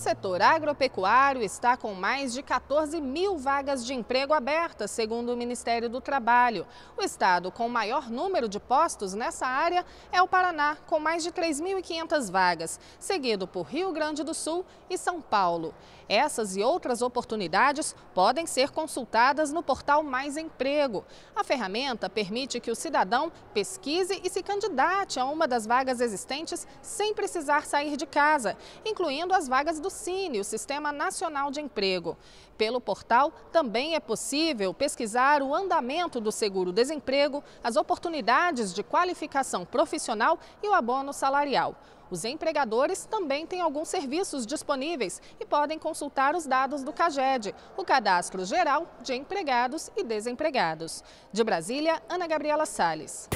O setor agropecuário está com mais de 14 mil vagas de emprego abertas, segundo o Ministério do Trabalho. O estado com o maior número de postos nessa área é o Paraná, com mais de 3.500 vagas, seguido por Rio Grande do Sul e São Paulo. Essas e outras oportunidades podem ser consultadas no Portal Mais Emprego. A ferramenta permite que o cidadão pesquise e se candidate a uma das vagas existentes sem precisar sair de casa, incluindo as vagas do Sine, o Sistema Nacional de Emprego. Pelo portal, também é possível pesquisar o andamento do seguro-desemprego, as oportunidades de qualificação profissional e o abono salarial. Os empregadores também têm alguns serviços disponíveis e podem consultar os dados do CAGED, o Cadastro Geral de Empregados e Desempregados. De Brasília, Ana Gabriela Salles.